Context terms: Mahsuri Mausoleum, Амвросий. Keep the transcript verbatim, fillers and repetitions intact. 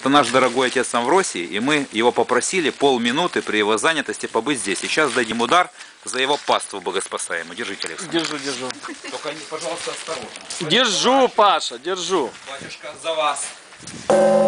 Это наш дорогой отец Амвросий, и мы его попросили полминуты при его занятости побыть здесь. Сейчас дадим удар за его паству богоспасаемую. Держите, Александр. Держу, держу. Только, пожалуйста, осторожно. Держу, Паша, держу. Батюшка, за вас.